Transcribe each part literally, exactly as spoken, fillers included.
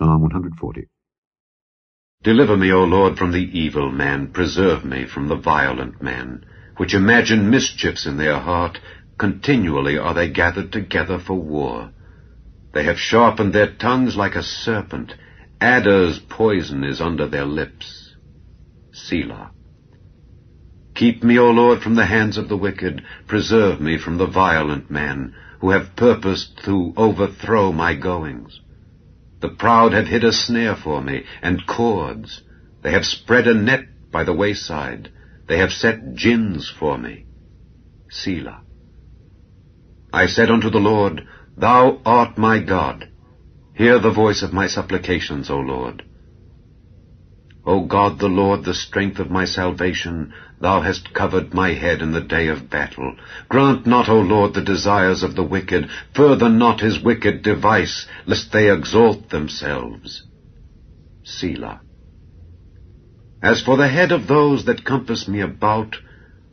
Psalm one forty. Deliver me, O Lord, from the evil man, preserve me from the violent man, which imagine mischiefs in their heart, continually are they gathered together for war. They have sharpened their tongues like a serpent, adder's poison is under their lips. Selah. Keep me, O Lord, from the hands of the wicked, preserve me from the violent man, who have purposed to overthrow my goings. The proud have hid a snare for me, and cords. They have spread a net by the wayside. They have set gins for me. Selah. I said unto the Lord, Thou art my God. Hear the voice of my supplications, O Lord. O God the Lord, the strength of my salvation, Thou hast covered my head in the day of battle. Grant not, O Lord, the desires of the wicked, further not his wicked device, lest they exalt themselves. Selah. As for the head of those that compass me about,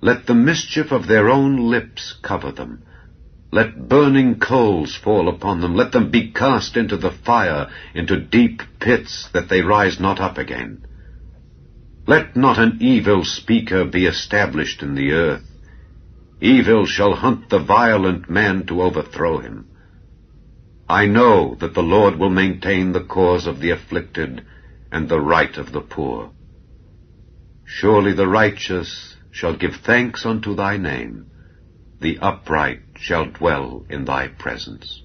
let the mischief of their own lips cover them. Let burning coals fall upon them. Let them be cast into the fire, into deep pits, that they rise not up again. Let not an evil speaker be established in the earth. Evil shall hunt the violent man to overthrow him. I know that the Lord will maintain the cause of the afflicted and the right of the poor. Surely the righteous shall give thanks unto thy name. The upright shall dwell in thy presence.